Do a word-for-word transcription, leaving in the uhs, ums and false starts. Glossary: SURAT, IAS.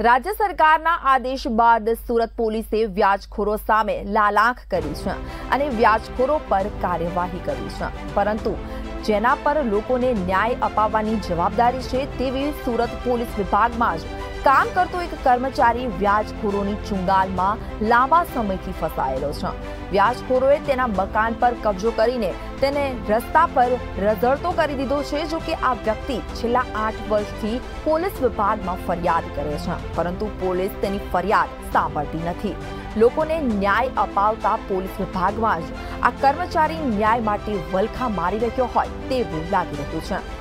राज्य सरकारना आदेश बाद सूरत पोलीसे व्याजखोरो सामे लालाख करी छे अने व्याजखोरो पर कार्यवाही करी छे, परंतु जेना पर लोकोने न्याय अपाववानी जवाबदारी छे तेवी सूरत पोलीस विभागमां ज काम करतो एक कर्मचारी व्याजखोरोनी चुंगालमां लांबा समयथी फसायेलो छे। व्याजखोरोए तेना मकान पर कब्जो करीने तेने रस्ता पर रजड़तो करी दीधो छे। जो कि आ व्यक्ति छेल्ला आठ वर्षथी पोलीस विभागमां फरियाद करे छे, परंतु पोलीस तेनी फरियाद सांभळती नथी। लोकोने न्याय अपावता पोलीस विभागमां ज आ कर्मचारी न्याय माटे वलखा मारी रह्यो होय तेवुं लागी रह्युं छे।